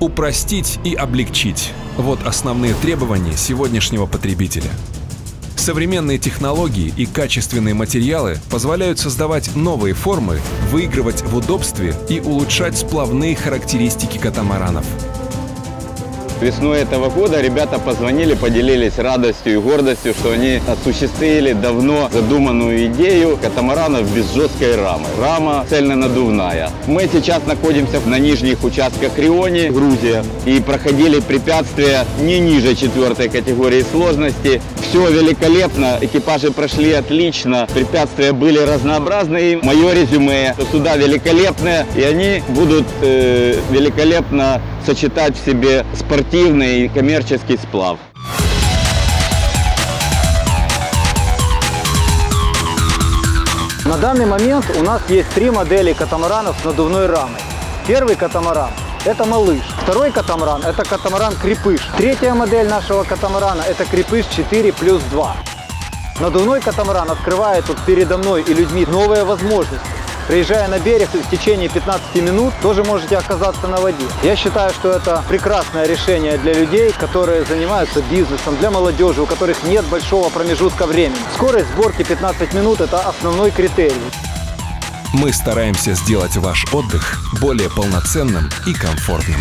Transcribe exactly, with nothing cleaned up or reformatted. Упростить и облегчить – вот основные требования сегодняшнего потребителя. Современные технологии и качественные материалы позволяют создавать новые формы, выигрывать в удобстве и улучшать сплавные характеристики катамаранов. Весной этого года ребята позвонили, поделились радостью и гордостью, что они осуществили давно задуманную идею катамаранов без жесткой рамы. Рама цельнонадувная. Мы сейчас находимся на нижних участках Риони, Грузия, и проходили препятствия не ниже четвертой категории сложности. Все великолепно, экипажи прошли отлично, препятствия были разнообразные. Мое резюме, что суда великолепные, и они будут э, великолепно сочетать в себе спортивный и коммерческий сплав. На данный момент у нас есть три модели катамаранов с надувной рамой. Первый катамаран – это малыш. Второй катамаран – это катамаран-крепыш. Третья модель нашего катамарана – это крепыш четыре плюс два. Надувной катамаран открывает вот передо мной и людьми новые возможности. Приезжая на берег, в течение пятнадцати минут тоже можете оказаться на воде. Я считаю, что это прекрасное решение для людей, которые занимаются бизнесом, для молодежи, у которых нет большого промежутка времени. Скорость сборки пятнадцать минут – это основной критерий. Мы стараемся сделать ваш отдых более полноценным и комфортным.